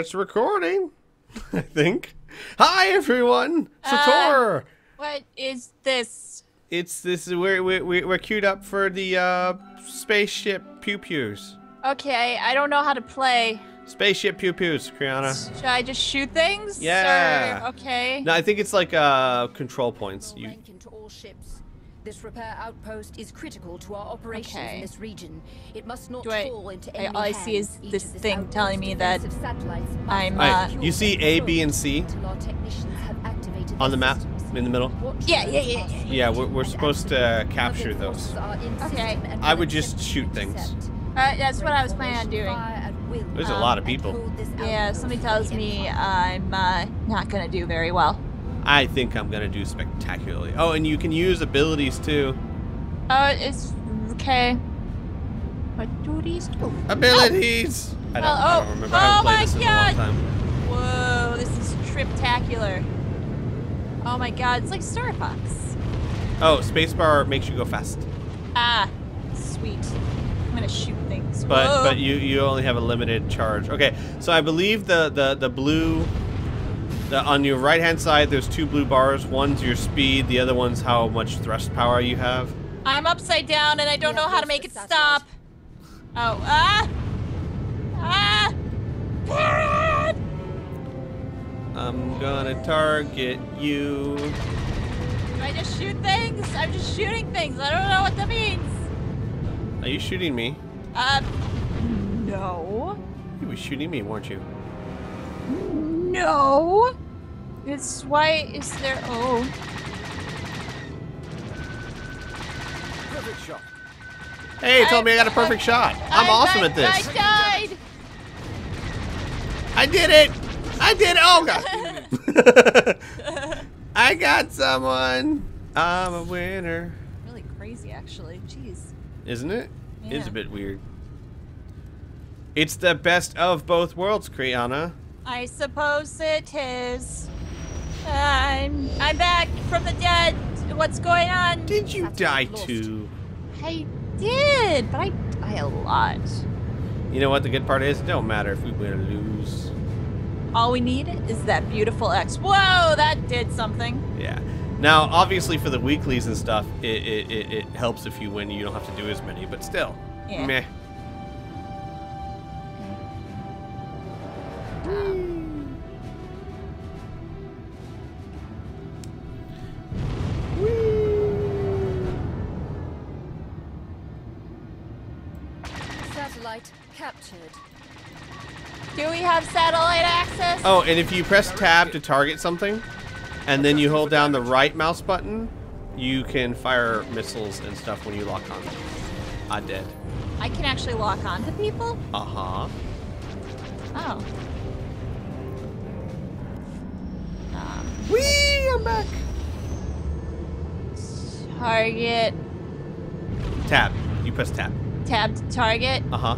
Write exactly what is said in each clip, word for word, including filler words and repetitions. it's recording, I think. Hi, everyone. Sator. Uh, what is this? It's this. We're we're we're queued up for the uh, spaceship pew pews. Okay, I don't know how to play. Spaceship pew pews, Kriana. Should I just shoot things? Yeah. Or, okay. No, I think it's like uh, control points. You. Link into all ships. This repair outpost is critical to our operations okay. in this region. It must not I, fall into any I, all hands. I see is this thing telling me that I'm. Uh, right. You see A, B, and C on the map in the middle. Yeah, yeah, yeah. Yeah, yeah we're, we're supposed to capture those. Okay. I would just shoot things. Uh, that's what I was planning on doing. There's a lot of people. Yeah, somebody tells me I'm uh, not gonna do very well. I think I'm gonna do spectacularly. Oh, and you can use abilities too. Oh, uh, it's okay. What do these do? Abilities. Oh. I, don't, well, oh. I don't remember. Oh my this god! In a long time. Whoa, this is triptacular. Oh my god, it's like Star Fox. Oh, spacebar makes you go fast. Ah, sweet. I'm gonna shoot things. But Whoa. but you you only have a limited charge. Okay, so I believe the the the blue. The, on your right-hand side, there's two blue bars. One's your speed, the other one's how much thrust power you have. I'm upside down, and I don't yeah, know how to make it stop. Right. Oh, ah! Ah! Perrin! I'm gonna target you. Do I just shoot things? I'm just shooting things. I don't know what that means. Are you shooting me? Uh, no. You were shooting me, weren't you? No! It's why is there. Oh. Perfect shot. Hey, you told I, me I got a perfect I, shot. I'm I, awesome I, at this. I died! I did it! I did it! Oh, God! I got someone! I'm a winner. Really crazy, actually. Jeez. Isn't it? Yeah. It's a bit weird. It's the best of both worlds, Kriana. I suppose it is. I'm I'm back from the dead. What's going on? Did you That's die too? I did, but I die a lot. You know what the good part is? It don't matter if we win or lose. All we need is that beautiful X. Whoa, that did something. Yeah. Now, obviously, for the weeklies and stuff, it it, it, it helps if you win. You don't have to do as many, but still. Yeah. Meh. Satellite captured. Do we have satellite access? Oh, and if you press tab to target something, and then you hold down the right mouse button, you can fire missiles and stuff when you lock on. I did. I can actually lock on to people? Uh-huh. Oh. Whee! I'm back! Target. Tab. You press tab. Tab to target? Uh-huh.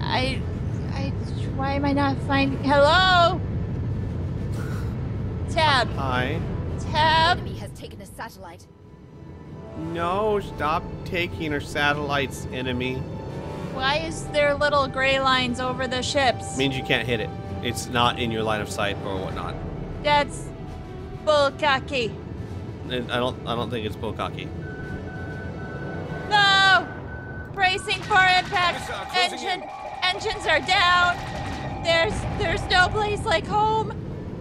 I... I... Why am I not finding... Hello? Tab. Hi. Tab. The enemy has taken a satellite. No, stop taking our satellites, enemy. Why is there little gray lines over the ships? Means you can't hit it. It's not in your line of sight or whatnot. That's bullcocky. I don't. I don't think it's bullcocky. No! Bracing for impact. Engine. Engines are down. There's. There's no place like home.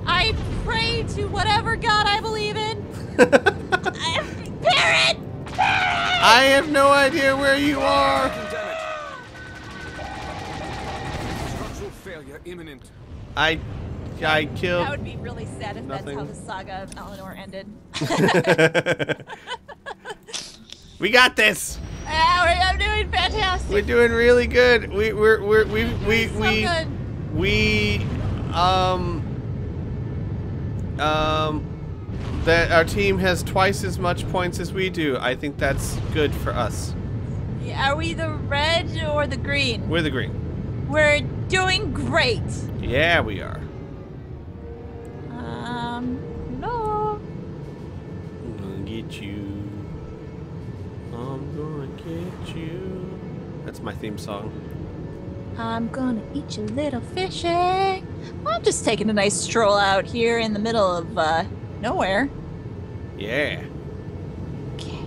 I pray to whatever god I believe in. Parrot. I have no idea where you are. Structural failure imminent. I. I killed. That would be really sad if nothing. That's how the saga of Eleanor ended. We got this. Ah, we're, I'm doing fantastic. We're doing really good. We we're, we're, we we so we good. we um um that our team has twice as much points as we do. I think that's good for us. Yeah, are we the red or the green? We're the green. We're doing great. Yeah, we are. Um, no. I'm gonna get you. I'm gonna get you. That's my theme song. I'm gonna eat your little fishy. Well, I'm just taking a nice stroll out here in the middle of uh, nowhere. Yeah. Okay.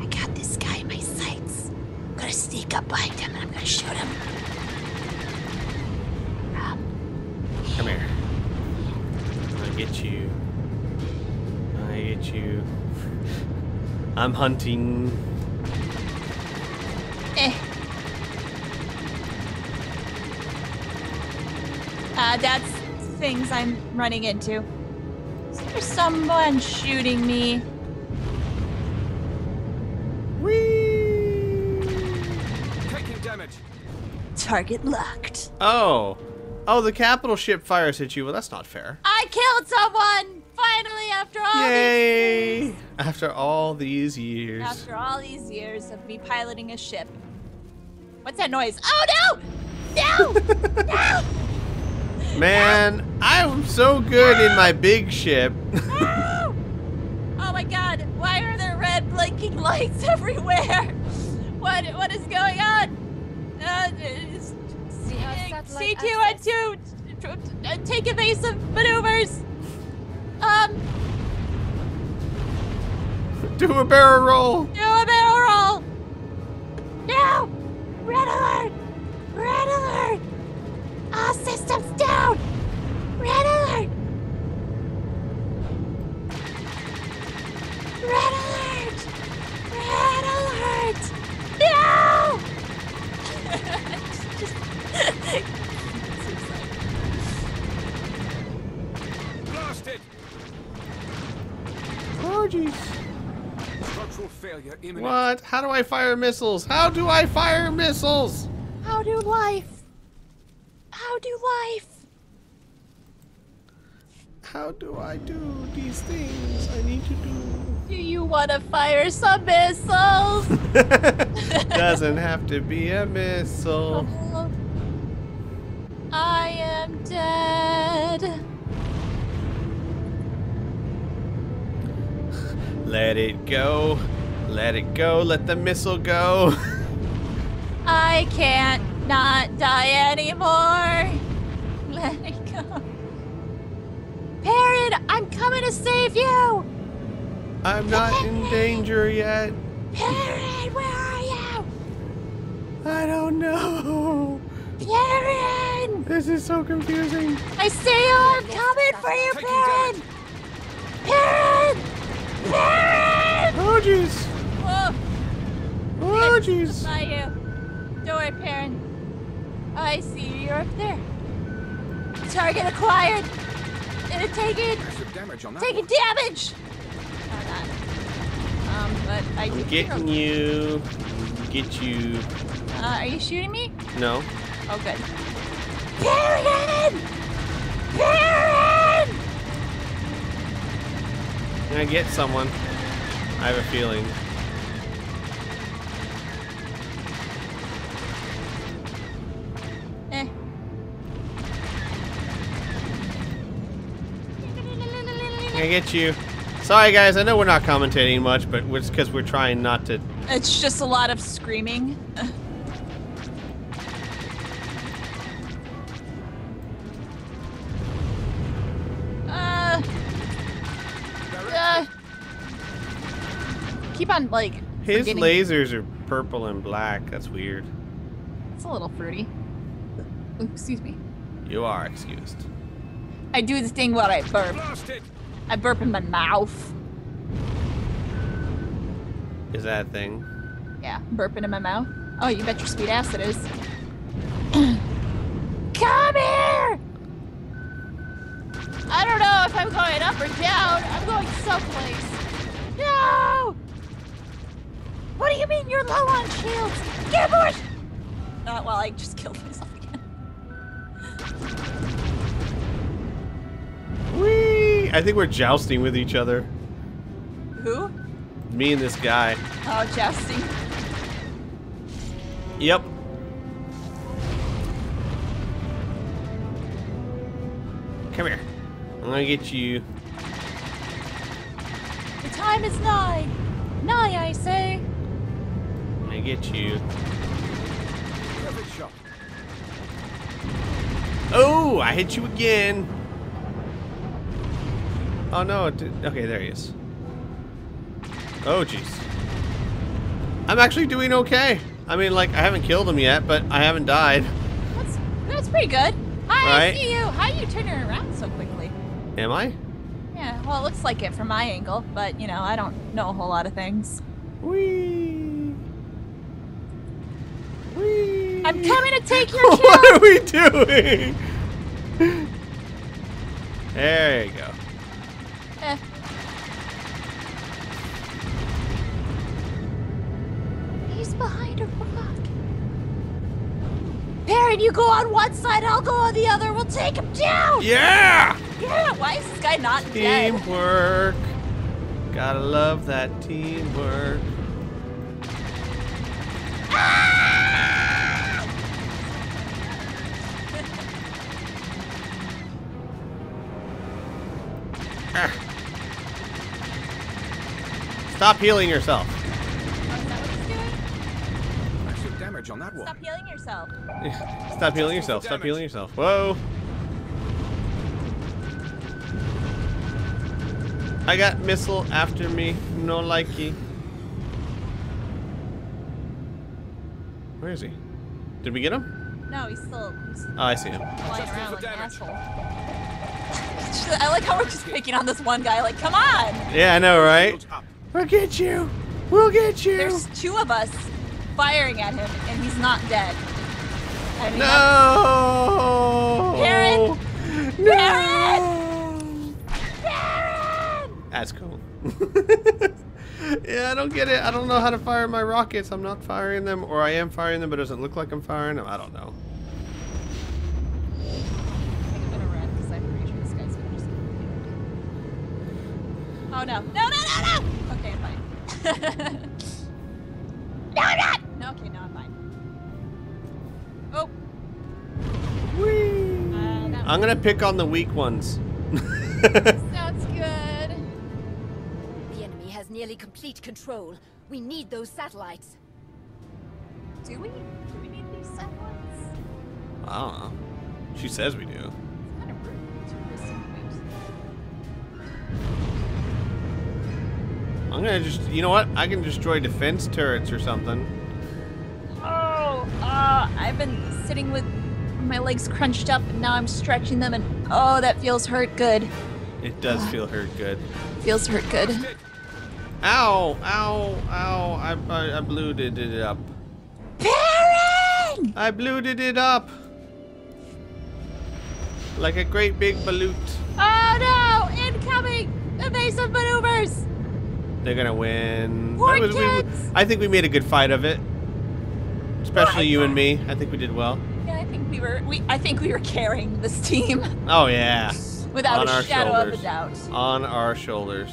I got this guy in my sights. I'm gonna sneak up behind him and I'm gonna shoot him. Um, Come here. I'll get you. I'll get you. I'm hunting. Eh. Uh, that's things I'm running into. Is there someone shooting me? Whee! Taking damage. Target locked. Oh. Oh, the capital ship fires at you. Well, that's not fair. I killed someone! Finally, after all Yay. these years. After all these years. After all these years of me piloting a ship. What's that noise? Oh, no! No! No! Man, I'm so good no! in my big ship. No! Oh my God! Why are there red blinking lights everywhere? What what is going on? Uh, C two N two, take evasive maneuvers. Um. Do a barrel roll. Do a barrel roll. No! Red alert! Red alert! All systems down! Red alert! Red alert! Red alert! No! Just... Blasted! Oh, jeez. Structural failure imminent. What? How do I fire missiles? How do I fire missiles? How do life? How do life? How do I do these things I need to do? Do you want to fire some missiles? Doesn't have to be a missile. Oh, I am dead. Let it go. Let it go. Let the missile go. I can't. Not die anymore. Let it go. Perrin, I'm coming to save you. I'm Perrin. not in danger yet. Perrin, where are you? I don't know. Perrin! This is so confusing. I see you. I'm coming for you, Perrin. Perrin! Perrin! Oh, jeez. Whoa. Oh, jeez. I you. Don't worry, Perrin. I see you. You're up there. Target acquired. It taking damage on that taking one. damage. Um, but I I'm getting you. Get you. Uh, are you shooting me? No. Oh, good. Perrin! Perrin! Can I get someone? I have a feeling. I get you. Sorry, guys. I know we're not commentating much, but it's because we're trying not to. It's just a lot of screaming. uh, uh, keep on like. His forgetting. lasers are purple and black. That's weird. It's a little fruity. Ooh, excuse me. You are excused. I do this thing while I burp. I burp in my mouth. Is that a thing? Yeah, burping in my mouth. Oh, you bet your sweet ass it is. Come here! I don't know if I'm going up or down. I'm going someplace. No! What do you mean you're low on shields? Get more! Not while I just killed myself again. Whee! I think we're jousting with each other. Who? Me and this guy. Oh, jousting. Yep. Come here. I'm gonna get you. The time is nigh. Nigh, I say. I'm gonna get you. Perfect shot. Ooh, I hit you again. Oh no, okay, there he is. Oh jeez. I'm actually doing okay. I mean, like, I haven't killed him yet, but I haven't died. That's, that's pretty good. Hi, right? I see you. How are you turning around so quickly? Am I? Yeah, well, it looks like it from my angle, but, you know, I don't know a whole lot of things. Whee! Whee! I'm coming to take your kill! What are we doing? There you go. Eh. He's behind a rock. Perrin, you go on one side, I'll go on the other. We'll take him down! Yeah! Yeah, why is this guy not dead? Teamwork. Gotta love that teamwork. Ah! ah. Stop healing yourself. On that Stop one. healing yourself. Stop healing yourself. Stop healing yourself. Whoa. I got missile after me. No likey. Where is he? Did we get him? No, he's still. He's oh, I see him. Flying around like an asshole. I like how we're just picking on this one guy. Like, come on. Yeah, I know, right? We'll get you. We'll get you. There's two of us firing at him, and he's not dead. I mean, no! Perrin! No! Perrin! Perrin! That's cool. Yeah, I don't get it. I don't know how to fire my rockets. I'm not firing them, or I am firing them, but it doesn't look like I'm firing them. I don't know. I think I'm gonna run, because I'm pretty sure this guy's gonna just... Oh, no. No, no, no, no! Okay, fine. No, I'm not! No, okay, no, I'm fine. Oh. Whee! Uh, that I'm gonna pick on the weak ones. Sounds good. The enemy has nearly complete control. We need those satellites. Do we? Do we need these satellites? I don't know. She says we do. I'm gonna just, you know what? I can destroy defense turrets or something. Oh, uh, I've been sitting with my legs crunched up and now I'm stretching them and oh, that feels hurt good. It does uh, feel hurt good. Feels hurt good. Ow, ow, ow, I, I, I bluted it up. Perrin! I bluted it up. Like a great big balut. Oh no, incoming evasive maneuvers. They're gonna win. That was, we, I think we made a good fight of it, especially oh, you thought. and me. I think we did well. Yeah, I think we were. We I think we were carrying this team. Oh yeah, without On a shadow shoulders. of a doubt. On our shoulders.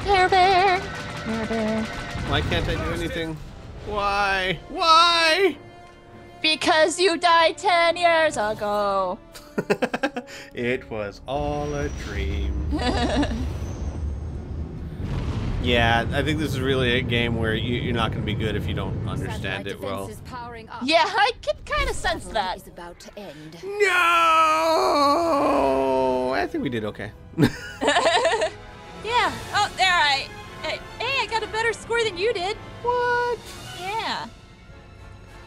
Pear bear. Pear bear. Why can't I do anything? Why? Why? Because you died ten years ago. It was all a dream. Yeah, I think this is really a game where you, you're not going to be good if you don't understand it well. Yeah, I can kind of sense that. Is about to end. No! I think we did okay. Yeah. Oh, there I... Hey, I got a better score than you did. What? Yeah.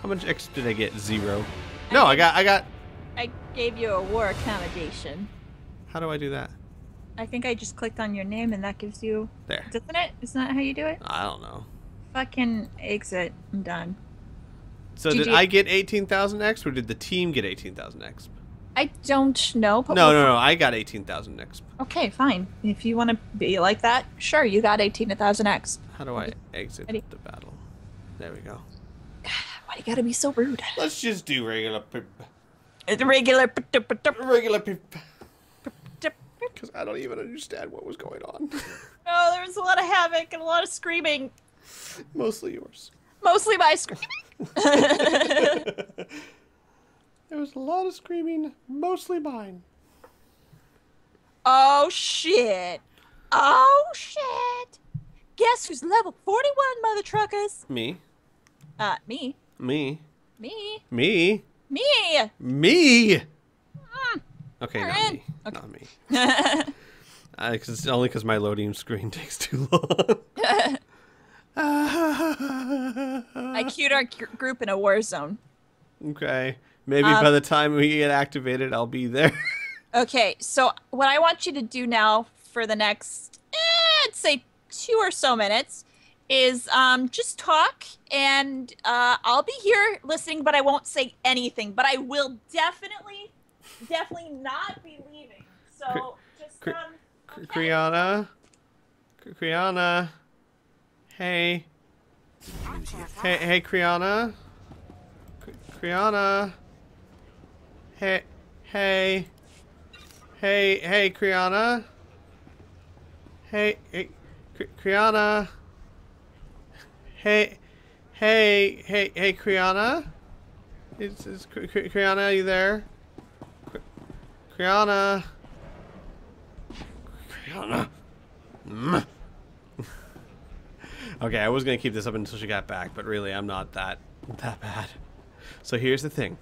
How much extra did I get? Zero. I no, I got, I got. I gave you a war accommodation. How do I do that? I think I just clicked on your name and that gives you. There. Doesn't it? Isn't that how you do it? I don't know. Fucking exit. I'm done. So did, did you... I get eighteen thousand exp or did the team get eighteen thousand exp? I don't know. No, no, no. I got eighteen thousand exp. Okay, fine. If you want to be like that, sure, you got eighteen thousand exp. How do I exit Ready? the battle? There we go. Why you gotta be so rude? Let's just do regular pip. Regular pip. Regular pip. Because I don't even understand what was going on. Oh, there was a lot of havoc and a lot of screaming. Mostly yours. Mostly my screaming. There was a lot of screaming, mostly mine. Oh, shit. Oh, shit. Guess who's level forty-one, mother truckers? Me. Uh, me. Me. Me. Me. Me. Me. Mm. Okay, Perrin. Not me. Okay. Not me. uh, cause it's only because my loading screen takes too long. I queued our group in a war zone. Okay. Maybe um, by the time we get activated, I'll be there. Okay, so what I want you to do now for the next, eh, I'd say two or so minutes, is um, just talk, and uh, I'll be here listening, but I won't say anything. But I will definitely, definitely not be leaving. So just, um, okay. Kriana? Kriana? Hey. Hey, hey, Kriana? Kriana? Hey, hey. Hey, hey, Kriana. Hey, hey, Kriana. Hey, hey, hey, hey, Kriana. Is, is Kriana, are you there? Kriana. Kriana. Mm. Okay, I was gonna keep this up until she got back, but really, I'm not that that bad. So here's the thing.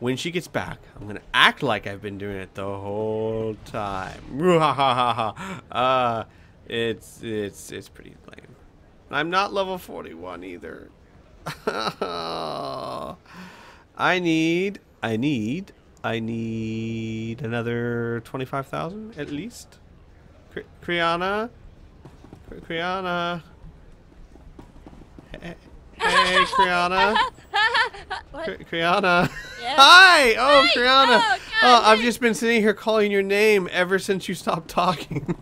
When she gets back, I'm going to act like I've been doing it the whole time. uh, it's, it's, it's pretty lame. I'm not level forty-one either. I need, I need, I need another twenty-five thousand at least. Kri Kriana? Kri Kriana? Hey, hey Kriana? Kri Kriana. Yeah. Hi! Oh, hi. Kriana. Oh, oh, I've just been sitting here calling your name ever since you stopped talking.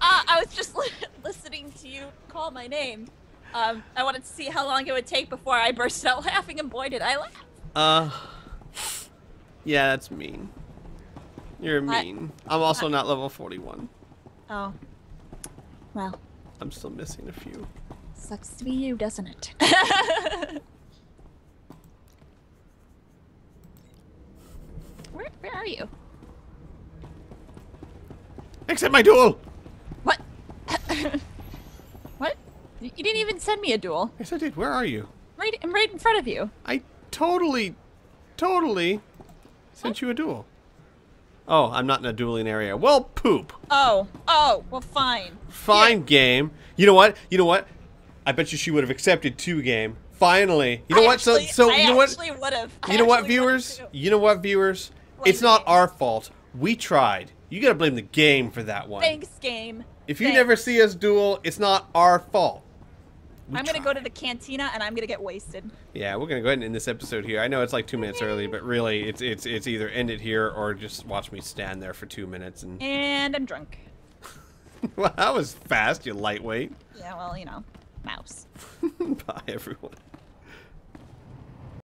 uh, I was just li listening to you call my name. Um, I wanted to see how long it would take before I burst out laughing, and boy, did I laugh. Uh, yeah, that's mean. You're mean. I, I'm also I, not level forty-one. Oh. Well. I'm still missing a few. Sucks to be you, doesn't it? Where, where are you? Accept my duel! What? What? You didn't even send me a duel. Yes, I did. Where are you? Right, I'm right in front of you. I totally, totally sent what? you a duel. Oh, I'm not in a dueling area. Well, poop. Oh, oh, well, fine. Fine, yeah. Game. You know what? You know what? I bet you she would have accepted two, game. Finally. You know I what? Actually, so, so you know what? I you know what, viewers? You know what, viewers? It's not our fault. We tried. You gotta blame the game for that one. Thanks, game. If Thanks. you never see us duel, it's not our fault. We I'm tried. gonna go to the cantina and I'm gonna get wasted. Yeah, we're gonna go ahead and end this episode here. I know it's like two minutes early, but really, it's it's it's either end it here or just watch me stand there for two minutes and. And I'm drunk. Well, that was fast, you lightweight. Yeah, well, you know, mouse. Bye, everyone.